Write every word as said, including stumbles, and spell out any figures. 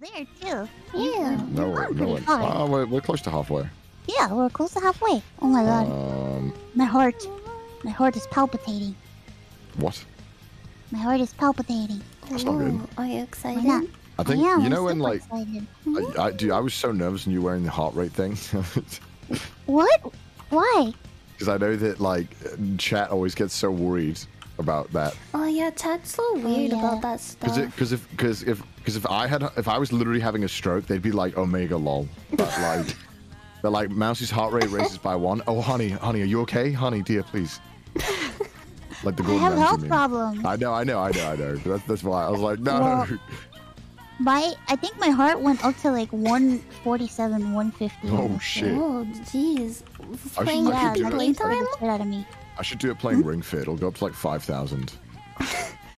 there too. Yeah. No, we're, no one. Uh, we're, we're close to halfway. Yeah, we're close to halfway. Oh my god. Um, my heart. My heart is palpitating. What? My heart is palpitating. That's not good. Are you excited? Why not? I think, I am, you know, when like, I, I, dude, I was so nervous when you were wearing the heart rate thing. What? Why? Because I know that like chat always gets so worried about that. Oh yeah, chat's so weird oh, yeah. about that stuff. Because if because if because if I had if I was literally having a stroke, they'd be like, "Omega lol," but like they're like, "Mousey's heart rate raises by one." Oh honey, honey, are you okay? Honey, dear, please. Like the Gordon I have health problems. I know, I know, I know, I know. That's that's why I was like, no. Well, My, I think my heart went up to like one forty-seven, one fifty. Oh shit! Oh jeez! Playing, yeah, playing time? Out of me. I should do it playing Ring Fit. It'll go up to like five thousand.